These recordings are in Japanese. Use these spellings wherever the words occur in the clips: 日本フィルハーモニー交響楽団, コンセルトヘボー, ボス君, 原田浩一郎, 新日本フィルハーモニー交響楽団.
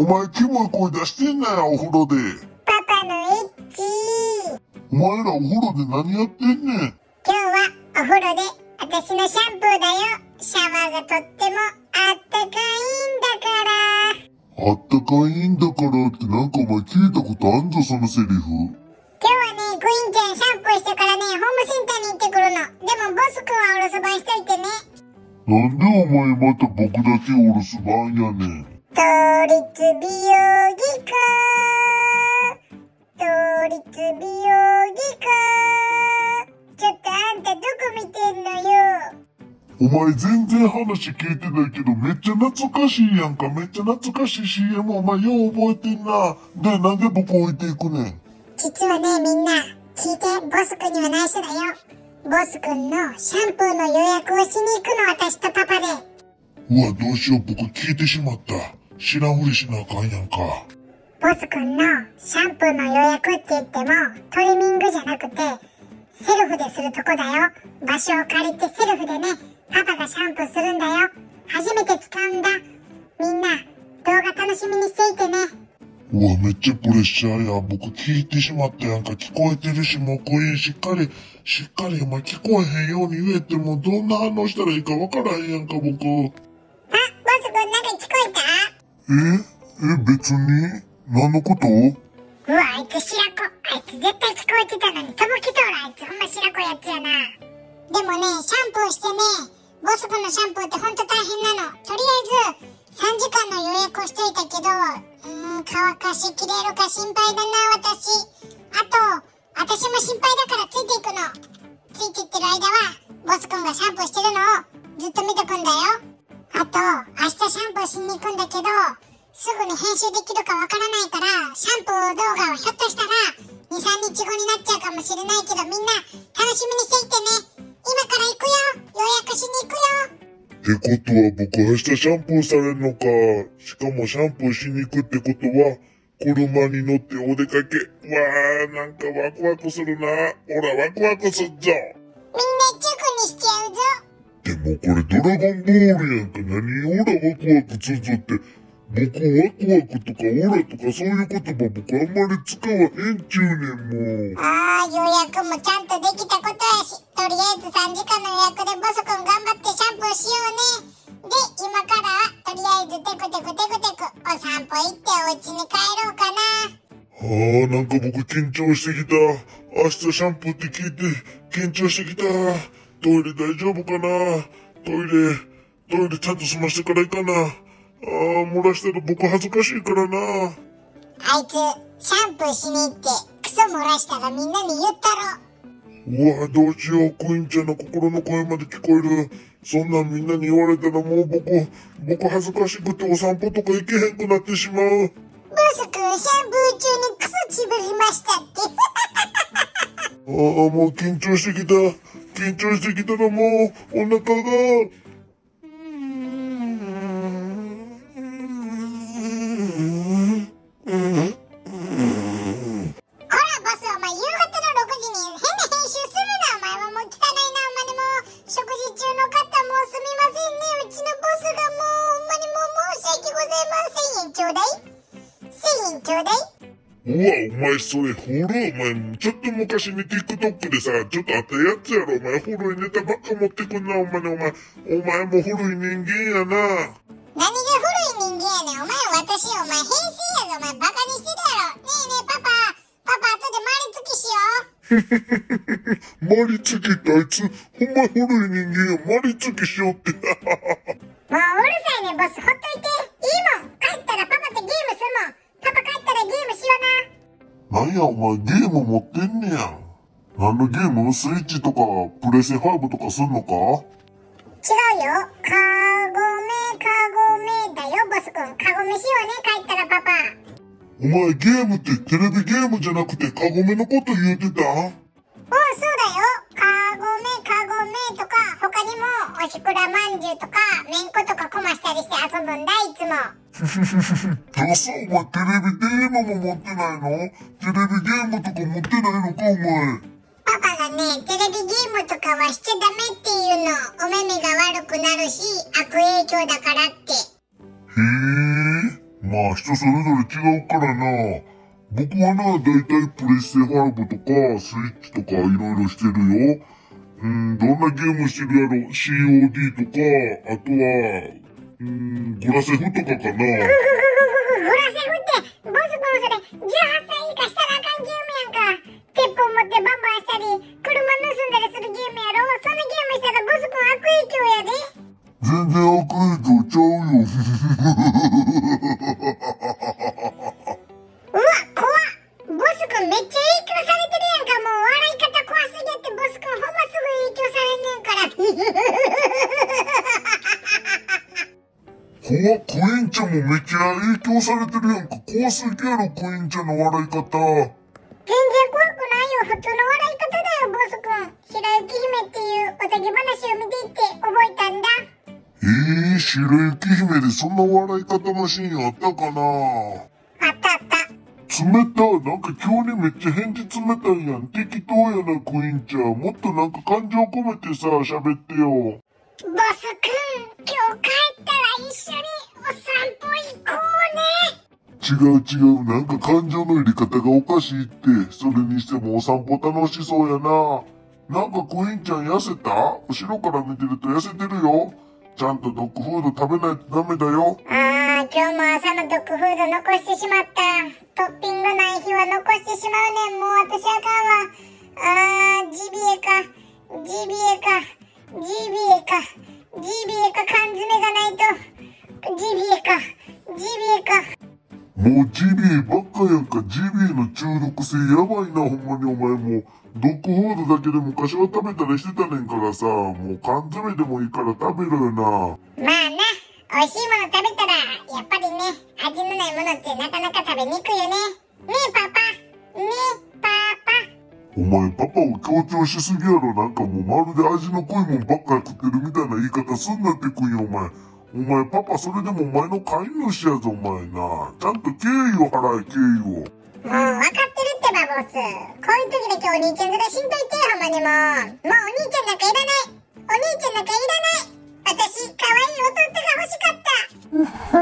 お前キモい声出してんなよ、お風呂で。パパのエッチー。お前らお風呂で何やってんねん。今日はお風呂で私のシャンプーだよ。シャワーがとってもあったかいんだから。あったかいんだからってなんかお前聞いたことあんぞ、そのセリフ。今日はね、クインちゃんシャンプーしてからね、ホームセンターに行ってくるの。でもボス君はお留守番しといてね。なんでお前また僕だけお留守番やねん。都立美容技科、都立美容技科。ちょっとあんたどこ見てんのよ。お前全然話聞いてないけどめっちゃ懐かしいやんか。めっちゃ懐かしい CM お前よう覚えてんな。で、なんで僕置いていくねん。実はね、みんな聞いて、ボス君には内緒だよ。ボス君のシャンプーの予約をしに行くの、私とパパで。うわ、どうしよう、僕聞いてしまった。知らんふりしなあかんやんか。ボス君のシャンプーの予約って言ってもトリミングじゃなくてセルフでするとこだよ。場所を借りてセルフでね、パパがシャンプーするんだよ。初めて使うんだ。みんな動画楽しみにしていてね。うわ、めっちゃプレッシャーや。僕聞いてしまったやんか。聞こえてるし、もう声しっかりお前聞こえへんように言えてもどんな反応したらいいかわからへんやんか、僕。あ、ボス君なんか聞こえた？別に何のこと？うわ、あいつ白子。あいつ絶対聞こえてたのにとぼけとる。あいつほんま白子やつやな。でもね、シャンプーしてね、ボス君のシャンプーってほんと大変なの。とりあえず3時間の予約をしといたけど、乾かしきれるか心配だな、私。あと、私も心配だからついていくの。ついていってる間はボス君がシャンプーしてるのをずっと見とくんだよ。あと、明日シャンプーしに行くんだけど、すぐに編集できるかわからないから、シャンプー動画はひょっとしたら、2、3日後になっちゃうかもしれないけど、みんな、楽しみにしていてね。今から行くよ。予約しに行くよ。ってことは、僕明日シャンプーされるのか。しかもシャンプーしに行くってことは、車に乗ってお出かけ。わー、なんかワクワクするな。ほら、ワクワクすっぞ。みんなチョコにしちゃうぞ。でもこれドラゴンボールやんか。何オラワクワクするぞって、僕ワクワクとかオラとかそういう言葉僕あんまり使わへんちゅうねん。もう予約もちゃんとできたことやし、とりあえず3時間の予約でボスくん頑張ってシャンプーしようね。で、今からとりあえずテクテクテクテクお散歩行ってお家に帰ろうかな。なんか僕緊張してきた。明日シャンプーって聞いて緊張してきた。トイレ大丈夫かな？トイレちゃんと済ましてから行かな。漏らしたら僕恥ずかしいからな。あいつ、シャンプーしに行って、クソ漏らしたらみんなに言ったろ。うわ、どうしよう。クインちゃんの心の声まで聞こえる。そんなんみんなに言われたらもう僕恥ずかしくてお散歩とか行けへんくなってしまう。ボス君、シャンプー中にクソちぶりましたって。もう緊張してきた。緊張してきたらもう、お腹が。ほら、ボス、お前、夕方の6時に変な編集するな、お前は。もう汚いな、お前。でも、食事中の方もうすみませんね。うちのボスがもう、ほんまにもう申し訳ございません。1000円ちょうだい。1000円ちょうだい。うわ、お前それ、ホロ、お前、ちょっと昔に TikTok でさ、ちょっとあったやつやろ、お前、ホロいネタばっか持ってくんな、お前もホロい人間やな。何がホロい人間やねん、お前、私、お前、変身やぞ、お前、バカにしてるやろ。ねえねえ、パパ、後でマリつきしよう。マリつきってあいつ、ほんまホロい人間や、マリつきしようって。もううるさいね、ボス、ほっといて。いいもん、帰ったらパパとゲームするもん。パパ帰ったらゲームしような。なんやお前ゲーム持ってんねや。何のゲーム？スイッチとかプレステ5とかすんのか？違うよ。カゴメだよ、ボスくん。カゴメしようね、帰ったらパパ。お前ゲームってテレビゲームじゃなくてカゴメのこと言うてた？おう、そうだよ。カゴメとか、他にもおしくらまんじゅうとか、めんことかこましたりして遊ぶんだ、いつも。どうせお前テレビゲームも持ってないの？テレビゲームとか持ってないのかお前。パパがね、テレビゲームとかはしちゃダメっていうの。お目目が悪くなるし悪影響だからって。へえ、まあ人それぞれ違うからな。僕はな、だいたいプレステ5とかスイッチとかいろいろしてるよ。どんなゲームしてるやろ ?COD とか、あとは、グラセフとかかな。グラセフって、ボス君それ、18歳以下したらあかんゲームやんか。鉄砲持ってバンバンしたり、車盗んだりするゲームやろ。そんなゲームしたらボス君悪影響やで。全然悪影響ちゃうよ。うわ、怖っ。ボス君めっちゃ影響されてるやんか。もう笑い方怖すぎやって、ボス君ほんますぐ影響されんねんから。怖っ、クインちゃんもめっちゃ影響されてるやんか。怖すぎやろ、クインちゃんの笑い方。全然怖くないよ。普通の笑い方だよ、ボス君。白雪姫っていうおとぎ話を見ていて覚えたんだ。白雪姫でそんな笑い方のシーンあったかな。あったあった。冷たい。なんか急にめっちゃ返事冷たいやん。適当やな、クインちゃん。もっとなんか感情込めてさ、喋ってよ。ボス君、今日帰ったら一緒にお散歩行こうね。違う違う、なんか感情の入れ方がおかしいって、それにしてもお散歩楽しそうやな。なんかクインちゃん痩せた？後ろから見てると痩せてるよ。ちゃんとドッグフード食べないとダメだよ。ああ、今日も朝のドッグフード残してしまった。トッピングない日は残してしまうねん。もう私あかんわ。ああ、ジビエか、ジビエか、ジビエか、ジビエか缶詰がないと。ジビエか、ジビエか。もうジビエばっかやんか。ジビエの中毒性やばいな、ほんまにお前も。ドッグフードだけで昔は食べたりしてたねんからさ、もう缶詰でもいいから食べろよな。まあな、美味しいもの食べたら、やっぱりね、味のないものってなかなか食べにくいよね。ねえパパ、ねえパパ。お前パパを強調しすぎやろ。なんかもうまるで味の濃いもんばっか食ってるみたいな言い方すんなってくんよ、お前。お前パパ、それでもお前の飼い主やぞ、お前な。ちゃんと敬意を払え、敬意を。もう分かってるってば、ボス。こういう時だけお兄ちゃんずらしんといて、ほんまにもう。もうお兄ちゃんなんかいらない。お兄ちゃ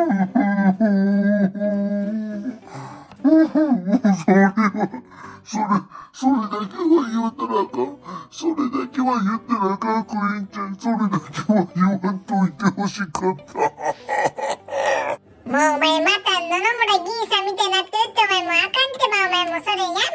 んなんかいらない。私、可愛い弟が欲しかった。それだけは言うたらあかん。それだけは言ったらあかん、クインちゃん。それだけは言わんといてほしかった。もうお前また野々村議員さんみたいになってるって、お前もうあかんってば、お前もうそれや